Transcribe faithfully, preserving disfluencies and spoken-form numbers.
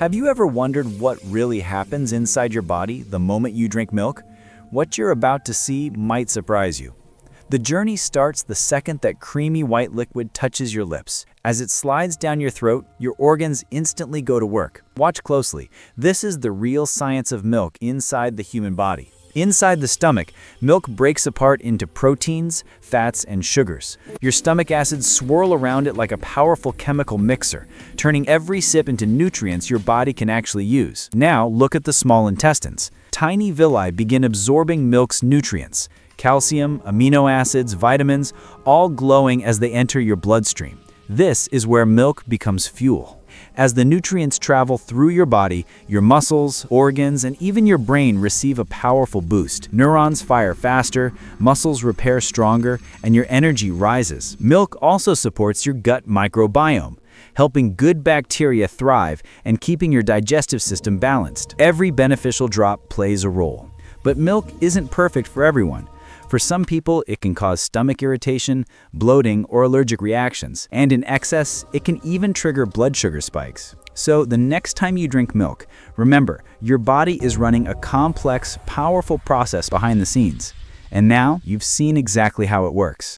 Have you ever wondered what really happens inside your body the moment you drink milk? What you're about to see might surprise you. The journey starts the second that creamy white liquid touches your lips. As it slides down your throat, your organs instantly go to work. Watch closely. This is the real science of milk inside the human body. Inside the stomach, milk breaks apart into proteins, fats, and sugars. Your stomach acids swirl around it like a powerful chemical mixer, turning every sip into nutrients your body can actually use. Now look at the small intestines. Tiny villi begin absorbing milk's nutrients, calcium, amino acids, vitamins, all glowing as they enter your bloodstream. This is where milk becomes fuel. As the nutrients travel through your body, your muscles, organs, and even your brain receive a powerful boost. Neurons fire faster, muscles repair stronger, and your energy rises. Milk also supports your gut microbiome, helping good bacteria thrive and keeping your digestive system balanced. Every beneficial drop plays a role. But milk isn't perfect for everyone. For some people, it can cause stomach irritation, bloating, or allergic reactions, and in excess, it can even trigger blood sugar spikes. So the next time you drink milk, remember, your body is running a complex, powerful process behind the scenes. And now, you've seen exactly how it works.